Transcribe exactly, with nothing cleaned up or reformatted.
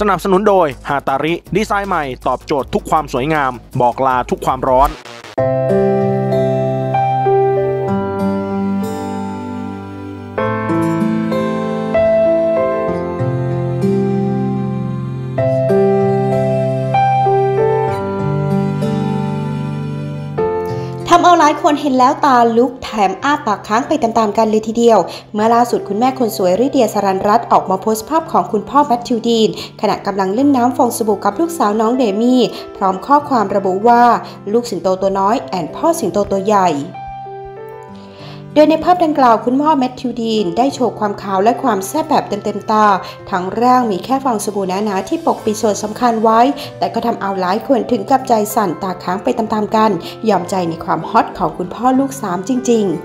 สนับสนุนโดยฮาตาริดีไซน์ใหม่ตอบโจทย์ทุกความสวยงามบอกลาทุกความร้อนทำเอาหลายคนเห็นแล้วตาลุกแถมอ้าปากค้างไปตามๆกันเลยทีเดียวเมื่อล่าสุดคุณแม่คนสวยริเดียสรัญรัตน์ออกมาโพสต์ภาพของคุณพ่อแมทธิวดีนขณะกำลังเล่นน้ำฟองสบู่กับลูกสาวน้องเดมี่พร้อมข้อความระบุว่าลูกสิงโตตัวน้อยแอนพ่อสิงโตตัวใหญ่โดยในภาพดังกล่าวคุณพ่อแมทธิวดีนได้โชว์ความขาวและความแซ่บแบบเต็มๆตาทั้งร่างมีแค่ฟองสบู่หนาๆที่ปกปิดส่วนสำคัญไว้แต่ก็ทำเอาหลายคนถึงกับใจสั่นตาค้างไปตามๆกันยอมใจในความฮอตของคุณพ่อลูกสามจริงๆ